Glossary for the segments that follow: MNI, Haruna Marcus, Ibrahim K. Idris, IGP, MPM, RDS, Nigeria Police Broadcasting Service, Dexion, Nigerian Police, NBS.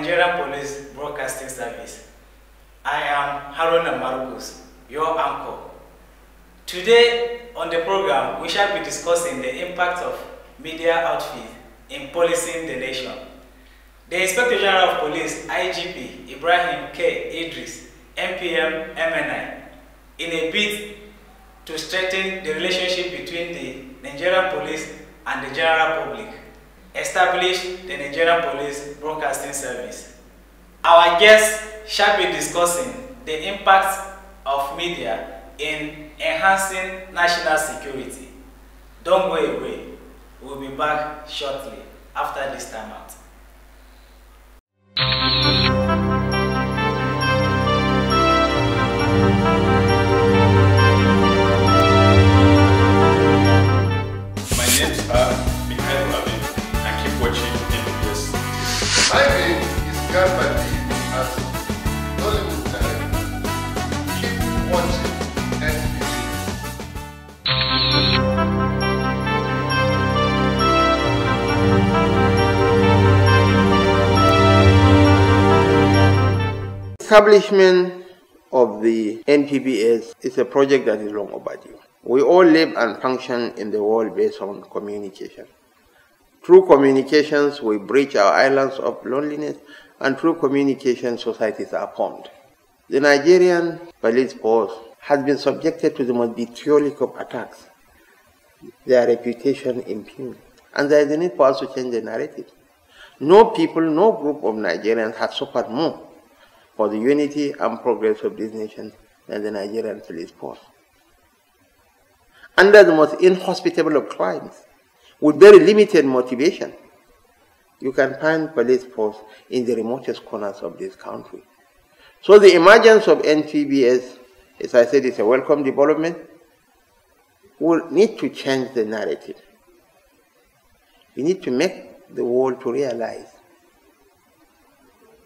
Nigeria Police Broadcasting Service. I am Haruna Marcus, your anchor. Today on the program, we shall be discussing the impact of media outfits in policing the nation. The Inspector General of Police, IGP, Ibrahim K. Idris, MPM, MNI, in a bid to strengthen the relationship between the Nigerian Police and the general public, established the Nigerian Police Broadcasting Service. Our guests shall be discussing the impact of media in enhancing national security. Don't go away. We'll be back shortly after this time out. My name is Ibrahim K. Idris. I keep watching NBS. My name is Gambati as Hollywood Direct. Keep watching NBS. Establishment of the NPBS is a project that is long overdue. We all live and function in the world based on communication. Through communications, we bridge our islands of loneliness, and through communication, societies are formed. The Nigerian police force has been subjected to the most vitriolic of attacks, their reputation impugned, and there is a need for us to change the narrative. No people, no group of Nigerians have suffered more for the unity and progress of this nation than the Nigerian police force. Under the most inhospitable of climes, with very limited motivation, you can find police force in the remotest corners of this country. So the emergence of NPBS, as I said, is a welcome development. We'll need to change the narrative. We need to make the world to realize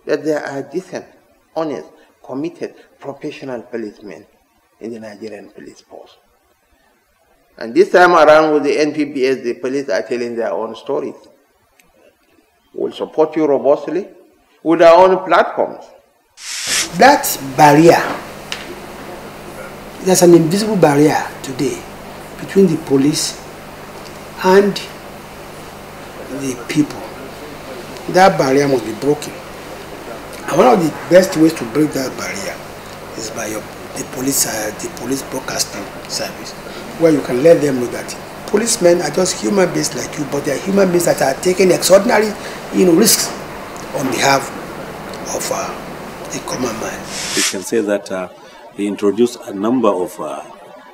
that there are decent, honest, committed, professional policemen in the Nigerian police force. And this time around with the NPBS, the police are telling their own stories. We'll support you robustly with our own platforms. That barrier, there's an invisible barrier today between the police and the people. That barrier must be broken. And one of the best ways to break that barrier is by the police broadcasting service, where you can let them know that policemen are just human beings like you, but they are human beings that are taking extraordinary risks on behalf of the common man. You can say that they introduced a number of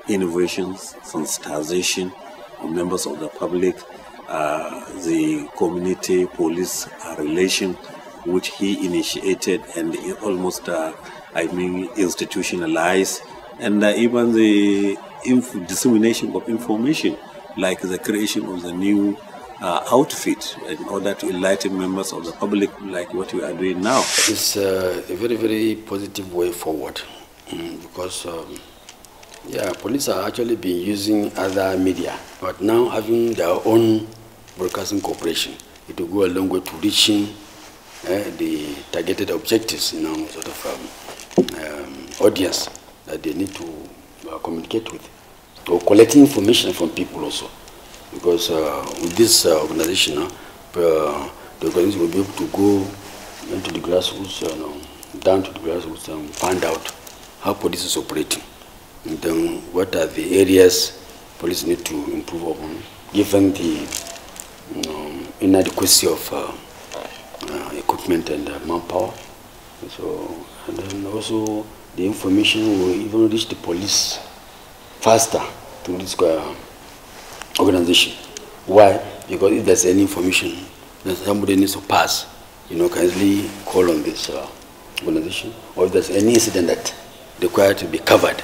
innovations, sensitization of members of the public, the community police relation, which he initiated and almost, institutionalized, and even the dissemination of information, like the creation of the new outfit in order to enlighten members of the public, like what we are doing now. It's a very, very positive way forward, because police are actually been using other media, but now having their own broadcasting corporation, it will go a long way to reaching the targeted objectives, audience that they need to communicate with, or collecting information from people also, because with this organization, the organization will be able to go into the grassroots, down to the grassroots and find out how police is operating, and then what are the areas police need to improve upon, given the inadequacy of equipment and manpower. And then also the information will even reach the police faster to this organization. Why? Because if there's any information that somebody needs to pass, can easily call on this organization. Or if there's any incident that requires to be covered,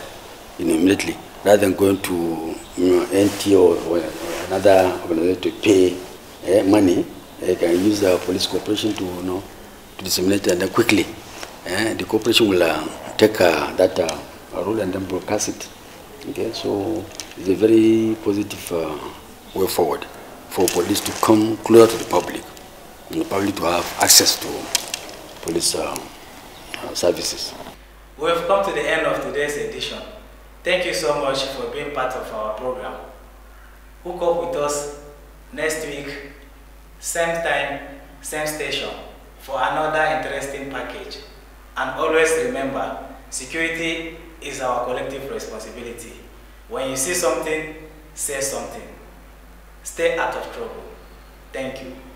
immediately, rather than going to NT or another organization to pay money. They can use the police corporation to to disseminate, and then quickly the corporation will take that role and then broadcast it. Okay, so it's a very positive way forward for police to come closer to the public, and the public to have access to police services. We have come to the end of today's edition. Thank you so much for being part of our program. Hook up with us next week, same time, same station, for another interesting package. And always remember, security is our collective responsibility. When you see something, say something. Stay out of trouble. Thank you.